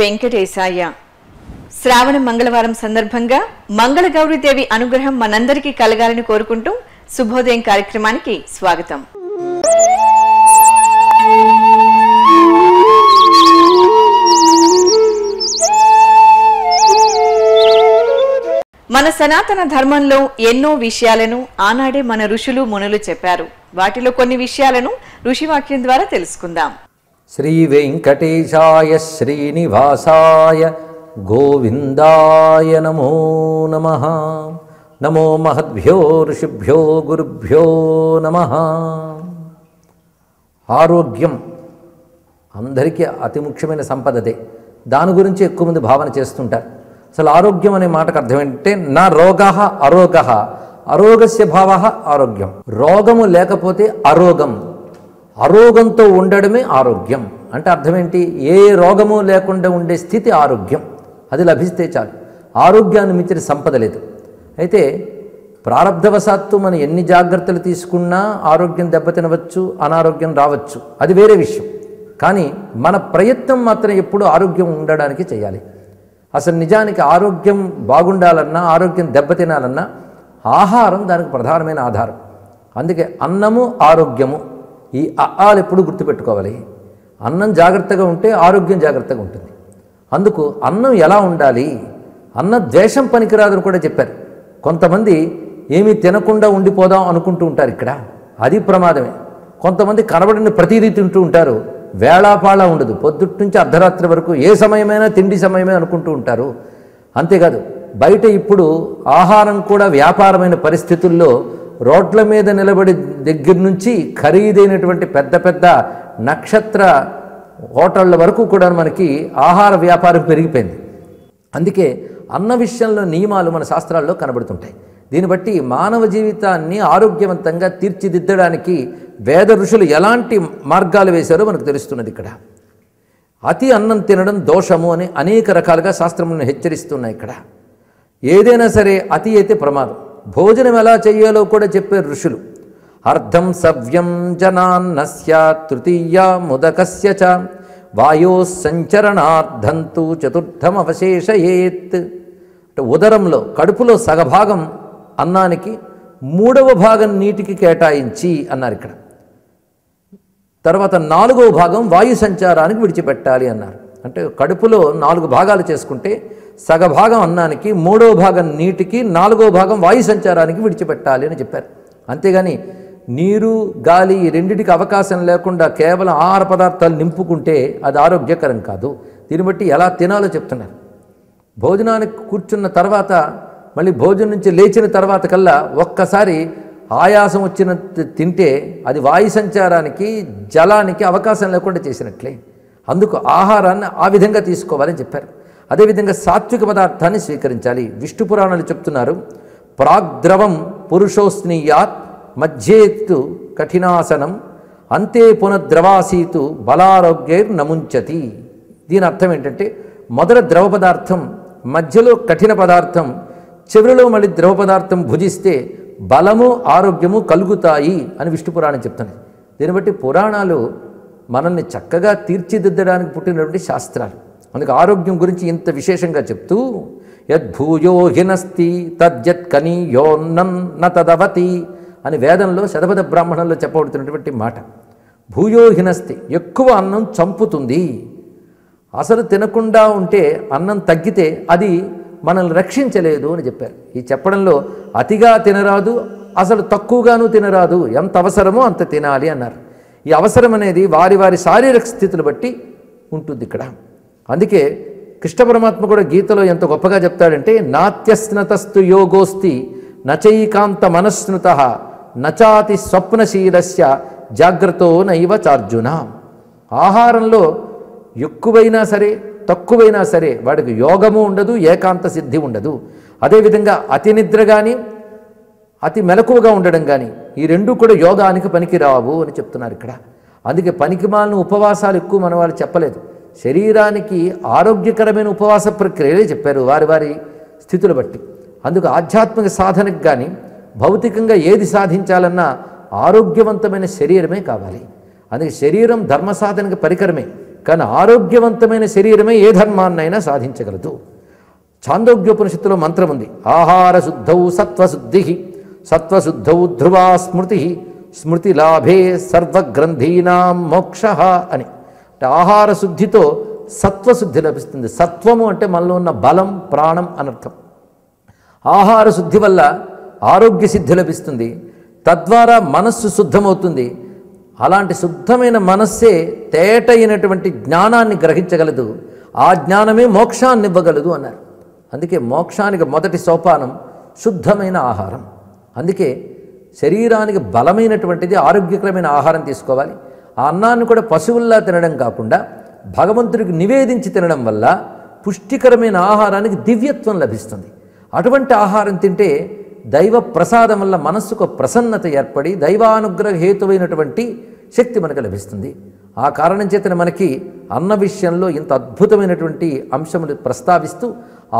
వెంకటేశాయ శ్రావణ మంగళవారం సందర్భంగా మంగళ గౌరీదేవి అనుగ్రహం మనందరికీ కలగాలని కోరుకుంటూ శుభోదయం కార్యక్రమానికి స్వాగతం. మన సనాతన ధర్మంలో ఎన్నో విషయాలను ఆనాడే మన ఋషులు మునులు చెప్పారు. వాటిలో కొన్ని విషయాలను ఋషివాక్యం ద్వారా తెలుసుకుందాం. శ్రీ వెంకటేశాయ శ్రీనివాసాయ గోవిందాయ నమో నమః. నమో మహద్భ్యో ఋషిభ్యో గురుభ్యో నమః. ఆరోగ్యం అందరికీ అతి ముఖ్యమైన సంపదదే. దాని గురించి ఎక్కువ మంది భావన చేస్తుంటారు. అసలు ఆరోగ్యం అనే మాటకు అర్థం ఏంటంటే నా రోగః అరోగః అరోగస్య భావః ఆరోగ్యం. రోగము లేకపోతే అరోగం, అరోగంతో ఉండడమే ఆరోగ్యం. అంటే అర్థమేంటి? ఏ రోగము లేకుండా ఉండే స్థితి ఆరోగ్యం. అది లభిస్తే చాలు. ఆరోగ్యాన్ని మించిన సంపద లేదు. అయితే ప్రారంధవశాత్తు మనం ఎన్ని జాగ్రత్తలు తీసుకున్నా ఆరోగ్యం దెబ్బతినవచ్చు, అనారోగ్యం రావచ్చు, అది వేరే విషయం. కానీ మన ప్రయత్నం మాత్రం ఎప్పుడూ ఆరోగ్యం ఉండడానికి చేయాలి. అసలు నిజానికి ఆరోగ్యం బాగుండాలన్నా, ఆరోగ్యం దెబ్బతినాలన్నా ఆహారం దానికి ప్రధానమైన ఆధారం. అందుకే అన్నము ఆరోగ్యము, ఈ అలు ఎప్పుడు గుర్తుపెట్టుకోవాలి. అన్నం జాగ్రత్తగా ఉంటే ఆరోగ్యం జాగ్రత్తగా ఉంటుంది. అందుకు అన్నం ఎలా ఉండాలి, అన్న ద్వేషం పనికిరాదని కూడా చెప్పారు. కొంతమంది ఏమీ తినకుండా ఉండిపోదాం అనుకుంటూ ఉంటారు ఇక్కడ, అది ప్రమాదమే. కొంతమంది కనబడిన ప్రతిదీ తింటూ ఉంటారు, వేళాపాళ ఉండదు. పొద్దుటి నుంచి అర్ధరాత్రి వరకు ఏ సమయమైనా తిండి సమయమే అనుకుంటూ ఉంటారు. అంతేకాదు బయట ఇప్పుడు ఆహారం కూడా వ్యాపారమైన పరిస్థితుల్లో రోడ్ల మీద నిలబడి దగ్గర నుంచి ఖరీదైనటువంటి పెద్ద పెద్ద నక్షత్ర హోటళ్ల వరకు కూడా మనకి ఆహార వ్యాపారం పెరిగిపోయింది. అందుకే అన్న విషయంలో నియమాలు మన శాస్త్రాల్లో కనబడుతుంటాయి. దీన్ని బట్టి మానవ జీవితాన్ని ఆరోగ్యవంతంగా తీర్చిదిద్దడానికి వేద ఋషులు ఎలాంటి మార్గాలు వేశారో మనకు తెలుస్తున్నది. ఇక్కడ అతి అన్నం తినడం దోషము అని అనేక రకాలుగా శాస్త్రములను హెచ్చరిస్తున్నాయి. ఇక్కడ ఏదైనా సరే అతి అయితే ప్రమాదం. భోజనం ఎలా చేయాలో కూడా చెప్పారు ఋషులు. అర్ధం సవ్యం జనాన్నస్య తృతీయ ముదకస్య చ వాయోస్సంచరణార్థంతు చతుర్థం అవశేషయేత్. అంటే ఉదరంలో, కడుపులో సగభాగం అన్నానికి, మూడవ భాగం నీటికి కేటాయించి అన్నారు ఇక్కడ. తర్వాత నాలుగవ భాగం వాయు సంచారానికి విడిచిపెట్టాలి అన్నారు. అంటే కడుపులో నాలుగు భాగాలు చేసుకుంటే సగభాగం అన్నానికి, మూడవ భాగం నీటికి, నాలుగో భాగం వాయు సంచారానికి విడిచిపెట్టాలి అని చెప్పారు. అంతేగాని నీరు, గాలి ఈ రెండింటికి అవకాశం లేకుండా కేవలం ఆహార పదార్థాలు నింపుకుంటే అది ఆరోగ్యకరం కాదు. దీన్ని బట్టి ఎలా తినాలో చెప్తున్నారు. భోజనానికి కూర్చున్న తర్వాత, మళ్ళీ భోజనం నుంచి లేచిన తర్వాత కల్లా ఒక్కసారి ఆయాసం వచ్చిన తింటే అది వాయు సంచారానికి, జలానికి అవకాశం లేకుండా చేసినట్లే. అందుకు ఆహారాన్ని ఆ విధంగా తీసుకోవాలని చెప్పారు. అదేవిధంగా సాత్విక పదార్థాన్ని స్వీకరించాలి. విష్ణు పురాణాలు చెప్తున్నారు, ప్రాగ్ద్రవం పురుషోస్నీయాత్ మధ్యేత్తు కఠినాసనం అంతే పునద్రవాసీతు బలారోగ్యైర్ నముంచతి. దీని అర్థం ఏంటంటే మొదట ద్రవ పదార్థం, మధ్యలో కఠిన పదార్థం, చివరిలో మళ్ళీ ద్రవ పదార్థం భుజిస్తే బలము ఆరోగ్యము కలుగుతాయి అని విష్ణు పురాణం చెప్తున్నాయి. దీన్ని బట్టి పురాణాలు మనల్ని చక్కగా తీర్చిదిద్దడానికి పుట్టినటువంటి శాస్త్రాలు. అందుకు ఆరోగ్యం గురించి ఇంత విశేషంగా చెప్తూ యద్భూయో హినస్తి తద్యత్ కనీయోన్న తదవతి అని వేదంలో శతపథ బ్రాహ్మణంలో చెప్పబడుతున్నటువంటి మాట. భూయో హినస్తి, ఎక్కువ అన్నం చంపుతుంది. అసలు తినకుండా ఉంటే, అన్నం తగ్గితే అది మనల్ని రక్షించలేదు అని చెప్పారు. ఈ చెప్పడంలో అతిగా తినరాదు, అసలు తక్కువగానూ తినరాదు, ఎంత అవసరమో అంత తినాలి అన్నారు. ఈ అవసరం అనేది వారి వారి శారీరక స్థితులు బట్టి ఉంటుంది ఇక్కడ. అందుకే కృష్ణ పరమాత్మ కూడా గీతలో ఎంత గొప్పగా చెప్తాడంటే నాత్యస్నతస్తు యోగోస్తి నచైకాంత మనస్నృత నచాతి స్వప్నశీలస్య జాగ్రత్తో నైవ చార్జున. ఆహారంలో ఎక్కువైనా సరే తక్కువైనా సరే వాడికి యోగము ఉండదు, ఏకాంత సిద్ధి ఉండదు. అదేవిధంగా అతి నిద్ర కానీ అతి మెలకువగా ఉండడం కానీ ఈ రెండు కూడా యోగానికి పనికి రావు అని చెప్తున్నారు ఇక్కడ. అందుకే పనికిమాలిన ఉపవాసాలు ఎక్కువ మన వాళ్ళు చెప్పలేదు. శరీరానికి ఆరోగ్యకరమైన ఉపవాస ప్రక్రియలే చెప్పారు వారి వారి స్థితులు బట్టి. అందుకు ఆధ్యాత్మిక సాధనకు కానీ భౌతికంగా ఏది సాధించాలన్నా ఆరోగ్యవంతమైన శరీరమే కావాలి. అందుకే శరీరం ధర్మ సాధనకు పరికరమే, కానీ ఆరోగ్యవంతమైన శరీరమే ఏ ధర్మాన్నైనా సాధించగలదు. ఛాందోగ్యోపనిషత్తులో మంత్రం ఉంది, ఆహార శుద్ధౌ సత్వశుద్ధిః, సత్వశుద్ధౌ ధ్రువా స్మృతిః, స్మృతి లాభే సర్వగ్రంథీనాం మోక్షః అని. అంటే ఆహార శుద్ధితో సత్వశుద్ధి లభిస్తుంది. సత్వము అంటే మనలో ఉన్న బలం, ప్రాణం అనర్థం. ఆహార శుద్ధి వల్ల ఆరోగ్య సిద్ధి లభిస్తుంది, తద్వారా మనస్సు శుద్ధమవుతుంది. అలాంటి శుద్ధమైన మనస్సే తేట అయినటువంటి జ్ఞానాన్ని గ్రహించగలదు, ఆ జ్ఞానమే మోక్షాన్ని ఇవ్వగలదు అన్నారు. అందుకే మోక్షానికి మొదటి సోపానం శుద్ధమైన ఆహారం. అందుకే శరీరానికి బలమైనటువంటిది ఆరోగ్యకరమైన ఆహారం తీసుకోవాలి. ఆ అన్నాన్ని కూడా పశువుల్లా తినడం కాకుండా భగవంతుడికి నివేదించి తినడం వల్ల పుష్టికరమైన ఆహారానికి దివ్యత్వం లభిస్తుంది. అటువంటి ఆహారం తింటే దైవ ప్రసాదం వల్ల మనస్సుకు ప్రసన్నత ఏర్పడి దైవానుగ్రహ హేతువైనటువంటి శక్తి మనకు లభిస్తుంది. ఆ కారణం చేతన మనకి అన్న విషయంలో ఇంత అద్భుతమైనటువంటి అంశములు ప్రస్తావిస్తూ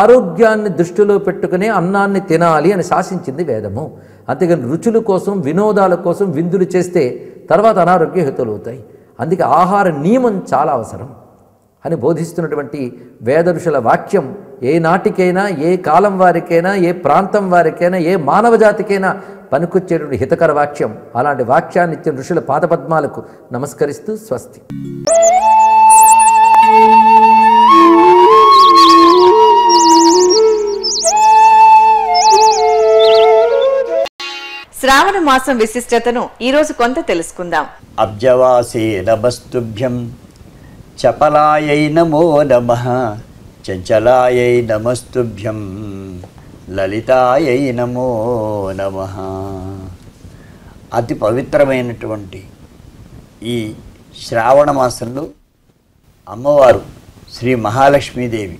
ఆరోగ్యాన్ని దృష్టిలో పెట్టుకునే అన్నాన్ని తినాలి అని శాసించింది వేదము. అంతేగాని రుచుల కోసం, వినోదాల కోసం విందులు చేస్తే తర్వాత అనారోగ్య హేతువులు అవుతాయి. అందుకే ఆహార నియమం చాలా అవసరం అని బోధిస్తున్నటువంటి వేద ఋషుల వాక్యం ఏ నాటికైనా, ఏ కాలం వారికైనా, ఏ ప్రాంతం వారికైనా, ఏ మానవ జాతికైనా పనికొచ్చేటువంటి హితకర వాక్యం. అలాంటి వాక్యాన్ని ఇచ్చిన ఋషుల పాదపద్మాలకు నమస్కరిస్తూ స్వస్తి. శ్రావణ మాసం విశిష్టతను ఈరోజు కొంత తెలుసుకుందాం. అబ్జవాసే నమస్తుభ్యం, చపలాయై నమో నమః, చంచలాయై నమస్తుభ్యం, లలితాయై నమో నమః. అతి పవిత్రమైనటువంటి ఈ శ్రావణ మాసంలో అమ్మవారు శ్రీ మహాలక్ష్మీదేవి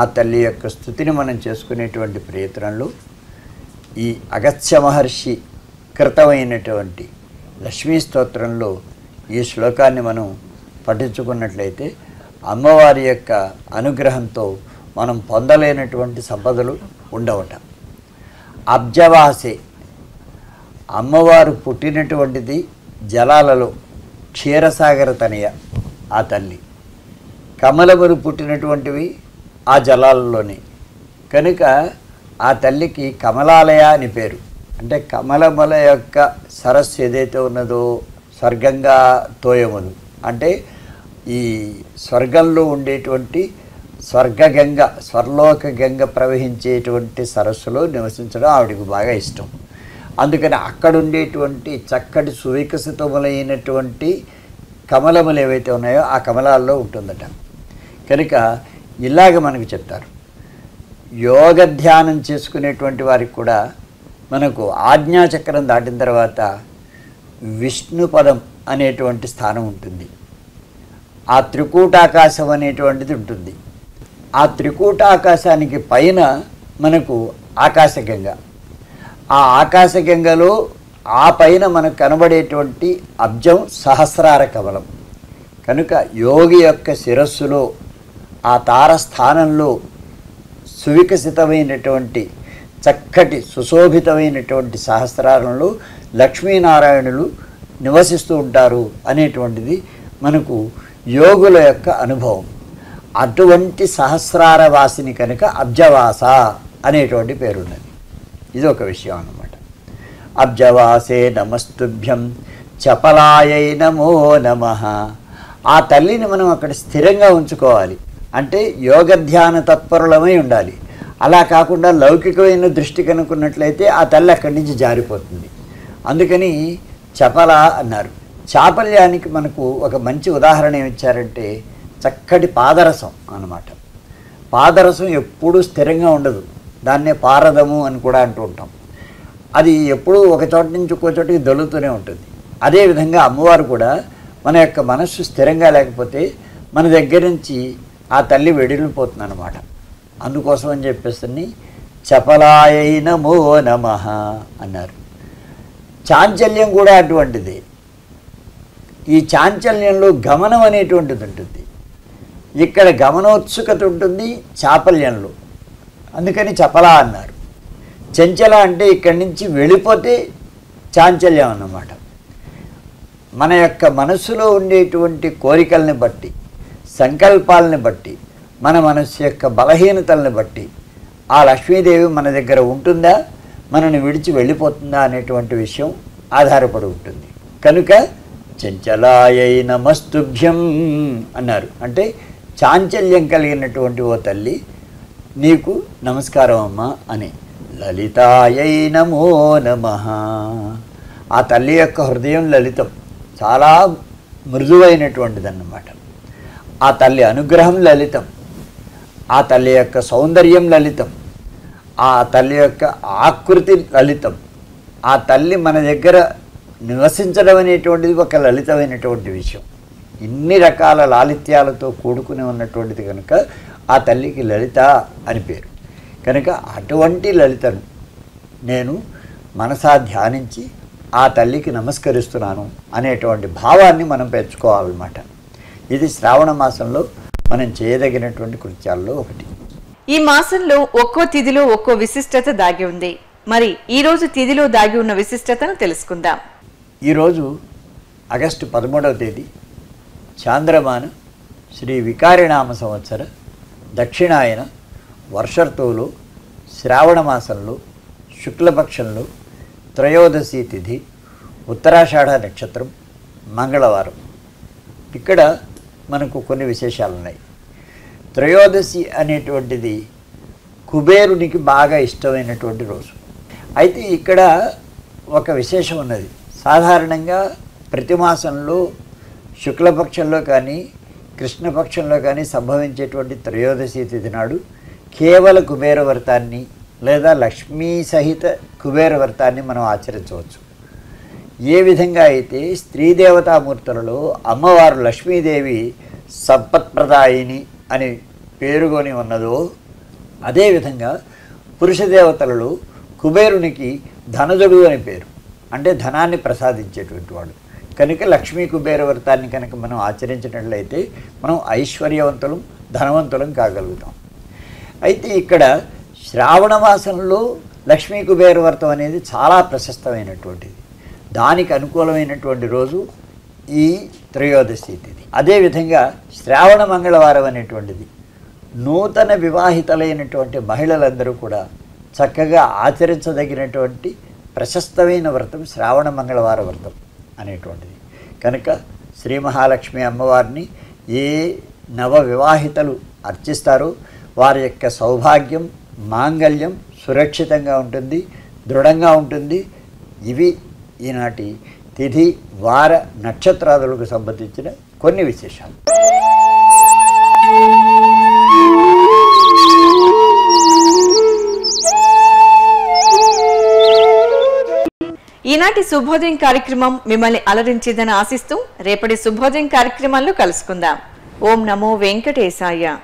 ఆ తల్లి యొక్క స్థుతిని మనం చేసుకునేటువంటి ప్రయత్నంలో ఈ అగస్త్య మహర్షి కృతమైనటువంటి లక్ష్మీ స్తోత్రంలో ఈ శ్లోకాన్ని మనం పఠించుకున్నట్లయితే అమ్మవారి యొక్క అనుగ్రహంతో మనం పొందలేనటువంటి సంపదలు ఉండవట. అబ్జవాసే, అమ్మవారు పుట్టినటువంటిది జలాలలో, క్షీరసాగర తనయ ఆ తల్లి. కమలములు పుట్టినటువంటివి ఆ జలాలలోనే కనుక ఆ తల్లికి కమలాలయ అని పేరు. అంటే కమలముల యొక్క సరస్సు ఏదైతే ఉన్నదో స్వర్గంగా తోయములు, అంటే ఈ స్వర్గంలో ఉండేటువంటి స్వర్గగంగ, స్వర్లోక గంగ ప్రవహించేటువంటి సరస్సులో నివసించడం ఆవిడకు బాగా ఇష్టం. అందుకని అక్కడుండేటువంటి చక్కటి సువికసితములైనటువంటి కమలములు ఏవైతే ఉన్నాయో ఆ కమలాల్లో ఉంటుందట. కనుక ఇలాగ మనకు చెప్తారు. యోగ ధ్యానం చేసుకునేటువంటి వారికి కూడా మనకు ఆజ్ఞాచక్రం దాటిన తర్వాత విష్ణుపదం అనేటువంటి స్థానం ఉంటుంది. ఆ త్రికూటాకాశం అనేటువంటిది ఉంటుంది. ఆ త్రికూటాకాశానికి పైన మనకు ఆకాశగంగ, ఆ ఆకాశగంగలో ఆ పైన మనకు కనబడేటువంటి అబ్జం సహస్రార కమలం. కనుక యోగి యొక్క శిరస్సులో ఆ తారస్థానంలో సువికసితమైనటువంటి చక్కటి సుశోభితమైనటువంటి సహస్రారంలో లక్ష్మీనారాయణులు నివసిస్తూ ఉంటారు అనేటువంటిది మనకు యోగుల యొక్క అనుభవం. అటువంటి సహస్రార వాసిని కనుక అబ్జవాస అనేటువంటి పేరున్నది. ఇది ఒక విషయం అన్నమాట. అబ్జవాసే నమస్తుభ్యం, చపలాయై నమో నమః. ఆ తల్లిని మనం అక్కడ స్థిరంగా ఉంచుకోవాలి. అంటే యోగ ధ్యాన తత్పరులమై ఉండాలి. అలా కాకుండా లౌకికమైన దృష్టి కనుక్కున్నట్లయితే ఆ తల్లి అక్కడి నుంచి జారిపోతుంది. అందుకని చపల అన్నారు. చాపల్యానికి మనకు ఒక మంచి ఉదాహరణ ఏమిచ్చారంటే చక్కటి పాదరసం అన్నమాట. పాదరసం ఎప్పుడూ స్థిరంగా ఉండదు, దాన్నే పారదము అని కూడా అంటూ ఉంటాం. అది ఎప్పుడూ ఒక చోట నుంచి ఇంకో చోటికి దొల్లుతూనే ఉంటుంది. అదేవిధంగా అమ్మవారు కూడా మన యొక్క మనస్సు స్థిరంగా లేకపోతే మన దగ్గర నుంచి ఆ తల్లి వెడిలిపోతుంది అన్నమాట. అందుకోసం అని చెప్పేసి చపలాయై నమో నమః అన్నారు. చాంచల్యం కూడా అటువంటిది. ఈ చాంచల్యంలో గమనం అనేటువంటిది ఉంటుంది. ఇక్కడ గమనోత్సుకత ఉంటుంది చాపల్యంలో, అందుకని చపల అన్నారు. చంచల అంటే ఇక్కడి నుంచి వెళ్ళిపోతే చాంచల్యం అన్నమాట. మన యొక్క మనస్సులో ఉండేటువంటి కోరికల్ని బట్టి, సంకల్పాలని బట్టి, మన మనస్సు యొక్క బలహీనతల్ని బట్టి ఆ లక్ష్మీదేవి మన దగ్గర ఉంటుందా, మనని విడిచి వెళ్ళిపోతుందా అనేటువంటి విషయం ఆధారపడి ఉంటుంది. కనుక చంచలాయై నమస్తుభ్యం అన్నారు. అంటే చాంచల్యం కలిగినటువంటి ఓ తల్లి నీకు నమస్కారం అమ్మ అని. లలితాయై నమో నమః, ఆ తల్లి యొక్క హృదయం లలితం, చాలా మృదువైనటువంటిదన్నమాట. ఆ తల్లి అనుగ్రహం లలితం, ఆ తల్లి యొక్క సౌందర్యం లలితం, ఆ తల్లి యొక్క ఆకృతి లలితం, ఆ తల్లి మన దగ్గర నివసించడం అనేటువంటిది ఒక లలితమైనటువంటి విషయం. ఇన్ని రకాల లాలిత్యాలతో కూడుకుని ఉన్నటువంటిది కనుక ఆ తల్లికి లలిత అని పేరు. కనుక అటువంటి లలితను నేను మనసా ధ్యానించి ఆ తల్లికి నమస్కరిస్తున్నాను అనేటువంటి భావాన్ని మనం పెంచుకోవాలన్నమాట. ఇది శ్రావణ మాసంలో మనం చేయదగినటువంటి కృత్యాల్లో ఒకటి. ఈ మాసంలో ఒక్కో తిథిలో ఒక్కో విశిష్టత దాగి ఉంది. మరి ఈరోజు తిథిలో దాగి ఉన్న విశిష్టతను తెలుసుకుందాం. ఈరోజు ఆగస్టు 13వ తేదీ చాంద్రమాన శ్రీ వికారినామ సంవత్సర దక్షిణాయన వర్షర్తువులో శ్రావణ మాసంలో శుక్లపక్షంలో త్రయోదశి తిథి, ఉత్తరాషాఢ నక్షత్రం, మంగళవారం. ఇక్కడ మనకు కొన్ని విశేషాలు ఉన్నాయి. త్రయోదశి అనేటువంటిది కుబేరునికి బాగా ఇష్టమైనటువంటి రోజు. అయితే ఇక్కడ ఒక విశేషం ఉన్నది. సాధారణంగా ప్రతి మాసంలో శుక్లపక్షంలో కానీ కృష్ణపక్షంలో కానీ సంభవించేటువంటి త్రయోదశి తిథి నాడు కేవల కుబేర వ్రతాన్ని లేదా లక్ష్మీ సహిత కుబేర వ్రతాన్ని మనం ఆచరించవచ్చు. ఏ విధంగా అయితే స్త్రీ దేవతామూర్తులలో అమ్మవారు లక్ష్మీదేవి సంపత్ప్రదాయిని అని పేరుకొని ఉన్నదో, అదేవిధంగా పురుష దేవతలలో కుబేరునికి ధనజుడు అని పేరు, అంటే ధనాన్ని ప్రసాదించేటువంటి వాడు. కనుక లక్ష్మీ కుబేర వ్రతాన్ని కనుక మనం ఆచరించినట్లయితే మనం ఐశ్వర్యవంతులం, ధనవంతులం కాగలుగుతాం. అయితే ఇక్కడ శ్రావణ మాసంలో లక్ష్మీ కుబేర వ్రతం అనేది చాలా ప్రశస్తమైనటువంటిది. దానికి అనుకూలమైనటువంటి రోజు ఈ త్రయోదశి తిథి. అదేవిధంగా శ్రావణ మంగళవారం అనేటువంటిది నూతన వివాహితలైనటువంటి మహిళలందరూ కూడా చక్కగా ఆచరించదగినటువంటి ప్రశస్తమైన వ్రతం శ్రావణ మంగళవార వ్రతం అనేటువంటిది. కనుక శ్రీ మహాలక్ష్మి అమ్మవారిని ఏ నవ వివాహితలు అర్చిస్తారో వారి యొక్క సౌభాగ్యం, మాంగళ్యం సురక్షితంగా ఉంటుంది, దృఢంగా ఉంటుంది. ఇవి ఈనాటి తిథి, వార, నక్షత్రాదులకు సంబంధించిన కొన్ని విశేషాలు. ఈనాటి శుభోదయం కార్యక్రమం మిమ్మల్ని అలరించిందని ఆశిస్తూ రేపటి శుభోదయం కార్యక్రమాల్లో కలుసుకుందాం. ఓం నమో వెంకటేశాయ.